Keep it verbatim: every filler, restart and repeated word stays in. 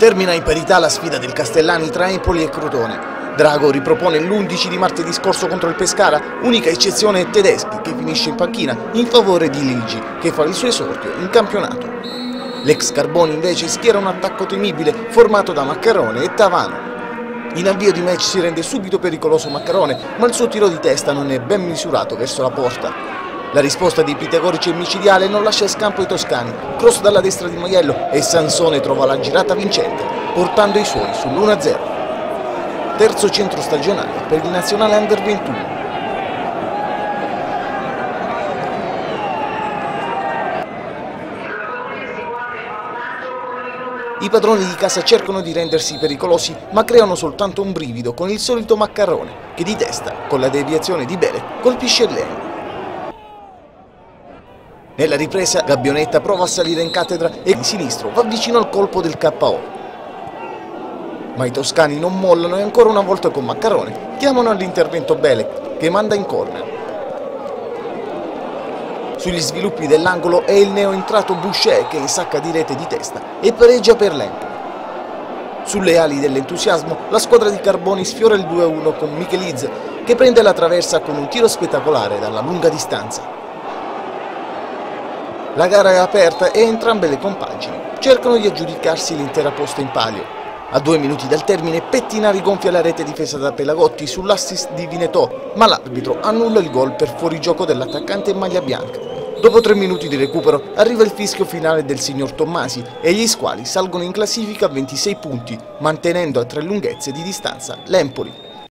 Termina in parità la sfida del Castellani tra Empoli e Crotone. Drago ripropone l'undici di martedì scorso contro il Pescara, unica eccezione è Tedeschi, che finisce in panchina in favore di Ligi, che fa il suo esordio in campionato. L'ex Carboni invece schiera un attacco temibile formato da Maccarone e Tavano. In avvio di match si rende subito pericoloso Maccarone, ma il suo tiro di testa non è ben misurato verso la porta. La risposta di Pitagorici è micidiale e non lascia scampo ai toscani. Cross dalla destra di Maiello e Sansone trova la girata vincente, portando i suoi sull'uno a zero. Terzo centro stagionale per il nazionale under ventuno. I padroni di casa cercano di rendersi pericolosi, ma creano soltanto un brivido con il solito Maccarone, che di testa, con la deviazione di Belec, colpisce l'angolo. Nella ripresa Gabionetta prova a salire in cattedra e di sinistro va vicino al colpo del K O. Ma i toscani non mollano e ancora una volta con Maccarone chiamano all'intervento Belec, che manda in corner. Sugli sviluppi dell'angolo è il neoentrato Buscè che insacca di rete di testa e pareggia per l'Empoli. Sulle ali dell'entusiasmo la squadra di Carboni sfiora il due a uno con Mchelidze, che prende la traversa con un tiro spettacolare dalla lunga distanza. La gara è aperta e entrambe le compagini cercano di aggiudicarsi l'intera posta in palio. A due minuti dal termine Pettinari gonfia la rete difesa da Pelagotti sull'assist di Vinetot, ma l'arbitro annulla il gol per fuorigioco dell'attaccante in maglia bianca. Dopo tre minuti di recupero arriva il fischio finale del signor Tommasi e gli squali salgono in classifica a ventisei punti, mantenendo a tre lunghezze di distanza l'Empoli.